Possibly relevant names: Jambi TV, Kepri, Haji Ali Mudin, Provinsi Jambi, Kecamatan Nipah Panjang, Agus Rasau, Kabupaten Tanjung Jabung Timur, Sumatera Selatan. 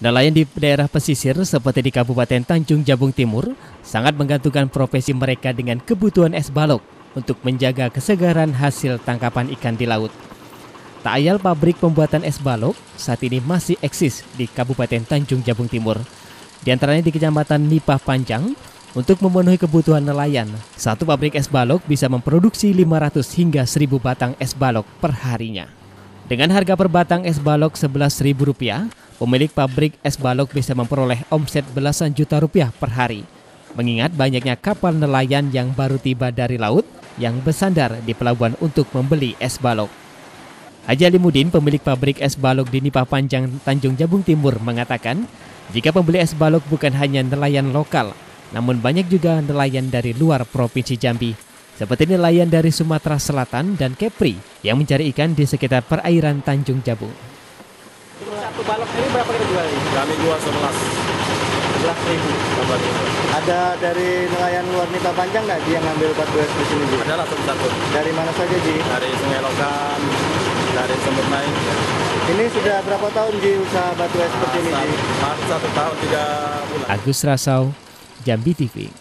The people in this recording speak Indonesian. Nelayan di daerah pesisir seperti di Kabupaten Tanjung Jabung Timur sangat menggantungkan profesi mereka dengan kebutuhan es balok untuk menjaga kesegaran hasil tangkapan ikan di laut. Tak ayal pabrik pembuatan es balok saat ini masih eksis di Kabupaten Tanjung Jabung Timur. Di antaranya di Kecamatan Nipah Panjang. Untuk memenuhi kebutuhan nelayan, satu pabrik es balok bisa memproduksi 500 hingga 1.000 batang es balok per harinya. Dengan harga per batang es balok Rp11.000, pemilik pabrik es balok bisa memperoleh omset belasan juta rupiah per hari. Mengingat banyaknya kapal nelayan yang baru tiba dari laut yang bersandar di pelabuhan untuk membeli es balok. Haji Ali Mudin, pemilik pabrik es balok di Nipah Panjang, Tanjung Jabung Timur, mengatakan jika pembeli es balok bukan hanya nelayan lokal, namun banyak juga nelayan dari luar Provinsi Jambi, seperti nelayan dari Sumatera Selatan dan Kepri yang mencari ikan di sekitar perairan Tanjung Jabung. Satu balok ini berapa kita jual? Kami jual 11.000. Ada dari nelayan luar Nipah Panjang nggak dia ngambil 14 di sini? Adalah satu-satu. Dari mana saja, Ji? Dari Sungai Lokan, dari Sumber Naik. Ya. Ini sudah berapa tahun, Ji, usaha batu es seperti ini, Ji? 1 tahun 3 bulan. Agus Rasau, Jambi TV.